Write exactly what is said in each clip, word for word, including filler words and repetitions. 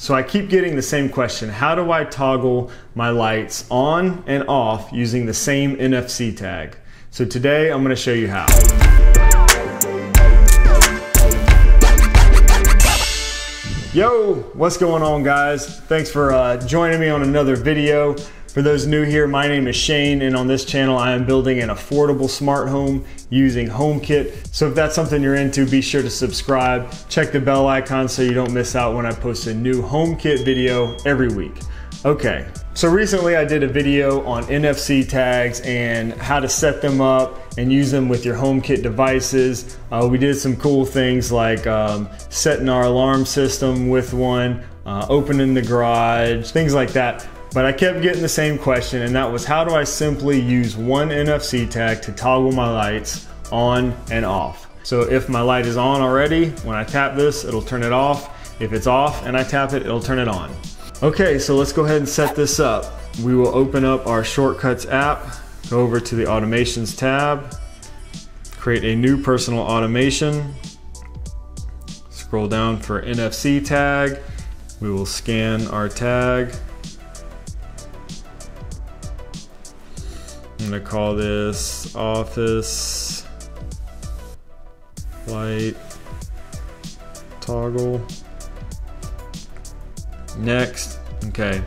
So I keep getting the same question, how do I toggle my lights on and off using the same N F C tag? So today I'm going to show you how. Yo, what's going on, guys? Thanks for uh, joining me on another video. For those new here, my name is Shane, and on this channel I am building an affordable smart home using HomeKit. So if that's something you're into, be sure to subscribe, check the bell icon so you don't miss out when I post a new HomeKit video every week. Okay, so recently I did a video on N F C tags and how to set them up and use them with your HomeKit devices. Uh, we did some cool things like um, setting our alarm system with one, uh, opening the garage, things like that. But I kept getting the same question, and that was, how do I simply use one N F C tag to toggle my lights on and off? So if my light is on already, when I tap this, it'll turn it off. If it's off and I tap it, it'll turn it on. Okay, so let's go ahead and set this up. We will open up our Shortcuts app, go over to the Automations tab, create a new personal automation, scroll down for N F C tag. We will scan our tag. I'm gonna call this office light toggle. Next. Okay,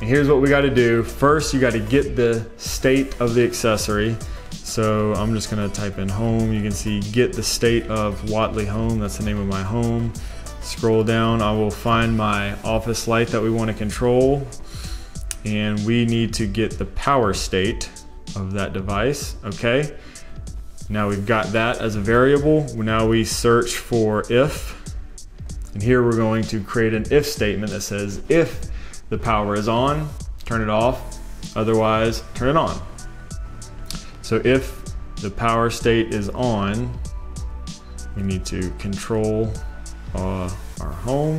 and here's what we got to do. First, you got to get the state of the accessory. So I'm just gonna type in home. You can see get the state of Whatley home. That's the name of my home. Scroll down, I will find my office light that we want to control, and we need to get the power state of that device. Okay, now we've got that as a variable. Now we search for if, and here we're going to create an if statement that says if the power is on, turn it off, otherwise turn it on. So if the power state is on, we need to control uh, our home.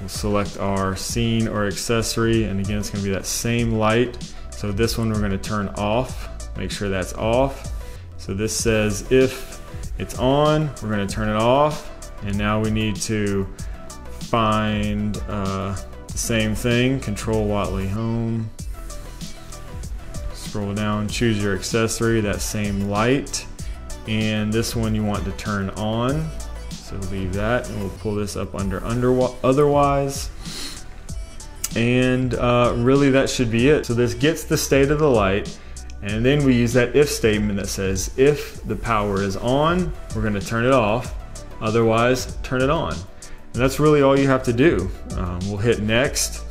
We'll select our scene or accessory, and again, it's going to be that same light. So this one we're going to turn off, make sure that's off. So this says if it's on, we're going to turn it off. And now we need to find uh, the same thing, control Whatley home. Scroll down, choose your accessory, that same light. And this one you want to turn on. So leave that, and we'll pull this up under, under otherwise. And uh, really that should be it. So this gets the state of the light, and then we use that if statement that says if the power is on, we're going to turn it off, otherwise turn it on. And that's really all you have to do. Um, we'll hit next,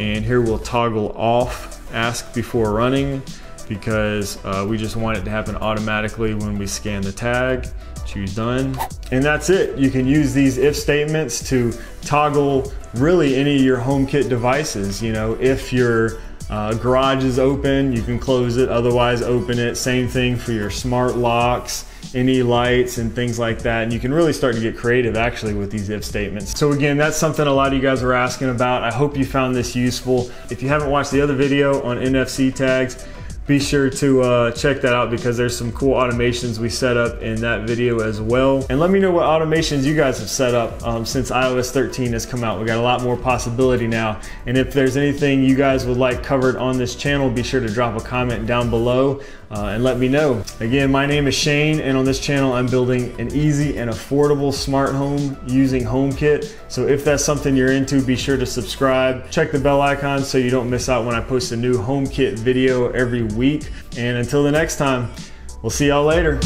and here we'll toggle off ask before running, because uh, we just want it to happen automatically when we scan the tag. Choose done, and that's it. You can use these if statements to toggle really any of your HomeKit devices. You know, if your uh, garage is open, you can close it, otherwise open it. Same thing for your smart locks, any lights and things like that. And you can really start to get creative actually with these if statements. So again, that's something a lot of you guys were asking about. I hope you found this useful. If you haven't watched the other video on N F C tags, be sure to uh, check that out, because there's some cool automations we set up in that video as well. And let me know what automations you guys have set up um, since i O S thirteen has come out. We got a lot more possibility now. And if there's anything you guys would like covered on this channel, be sure to drop a comment down below uh, and let me know. Again, my name is Shane, and on this channel I'm building an easy and affordable smart home using HomeKit. So if that's something you're into, be sure to subscribe. Check the bell icon so you don't miss out when I post a new HomeKit video every week. And until the next time, we'll see y'all later.